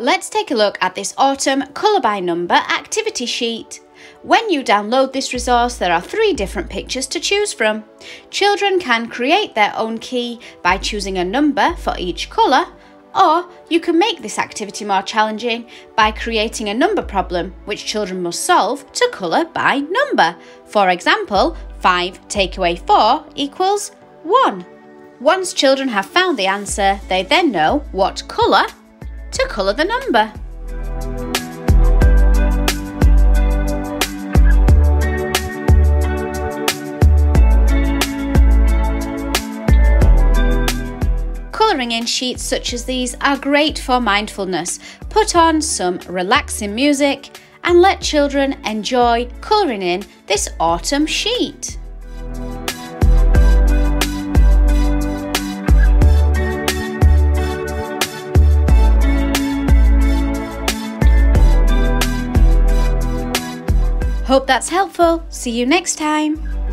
Let's take a look at this autumn colour by number activity sheet. When you download this resource, there are 3 different pictures to choose from. Children can create their own key by choosing a number for each colour, or you can make this activity more challenging by creating a number problem which children must solve to colour by number. For example, 5 take away 4 equals 1. Once children have found the answer, they then know what colour to colour the number. Colouring in sheets such as these are great for mindfulness. Put on some relaxing music and let children enjoy colouring in this autumn sheet. Hope that's helpful. See you next time.